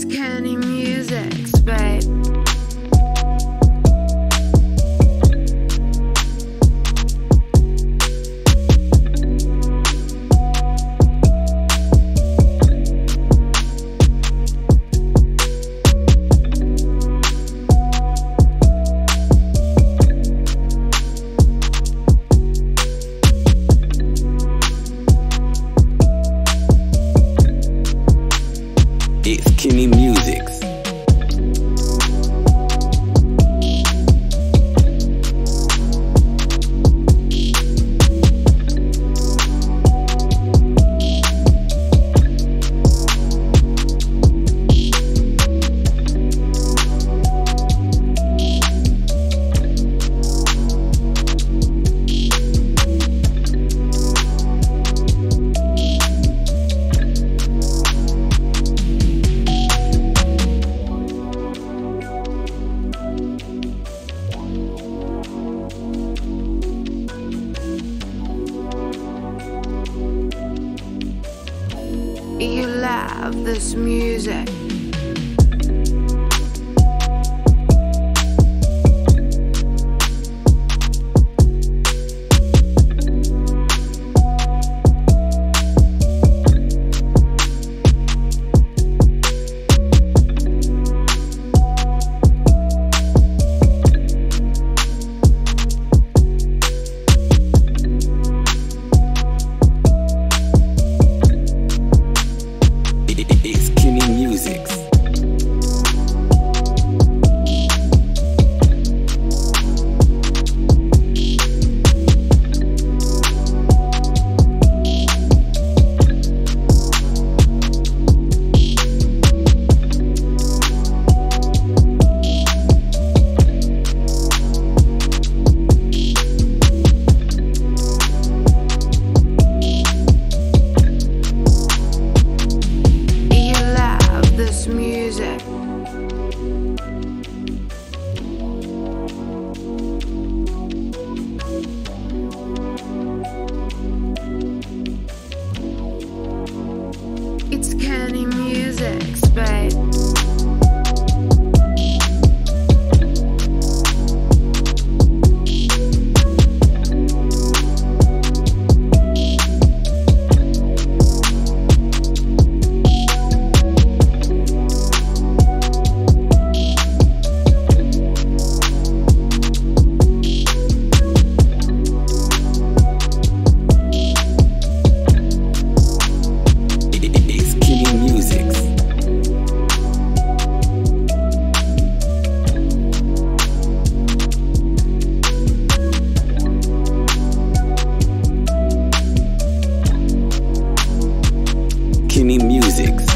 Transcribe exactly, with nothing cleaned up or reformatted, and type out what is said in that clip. It's KENNYMUSIX, babe. It's KENNYMUSIX. You love this music. It's KENNYMUSIX. Music. It's KENNYMUSIX, babe. KENNYMUSIX.